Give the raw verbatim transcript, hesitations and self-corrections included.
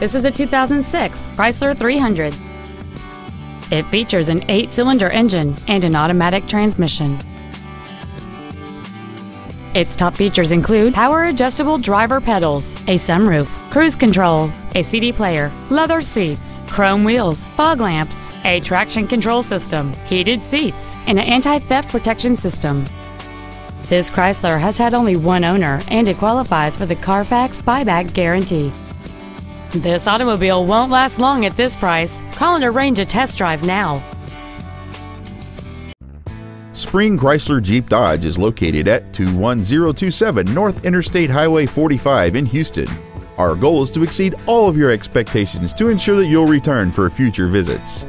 This is a two thousand six Chrysler three hundred. It features an eight-cylinder engine and an automatic transmission. Its top features include power-adjustable driver pedals, a sunroof, cruise control, a C D player, leather seats, chrome wheels, fog lamps, a traction control system, heated seats, and an anti-theft protection system. This Chrysler has had only one owner, and it qualifies for the Carfax buyback guarantee. This automobile won't last long at this price. Call and arrange a test drive now. Spring Chrysler Jeep Dodge is located at two one zero two seven North Interstate Highway forty-five in Houston. Our goal is to exceed all of your expectations to ensure that you'll return for future visits.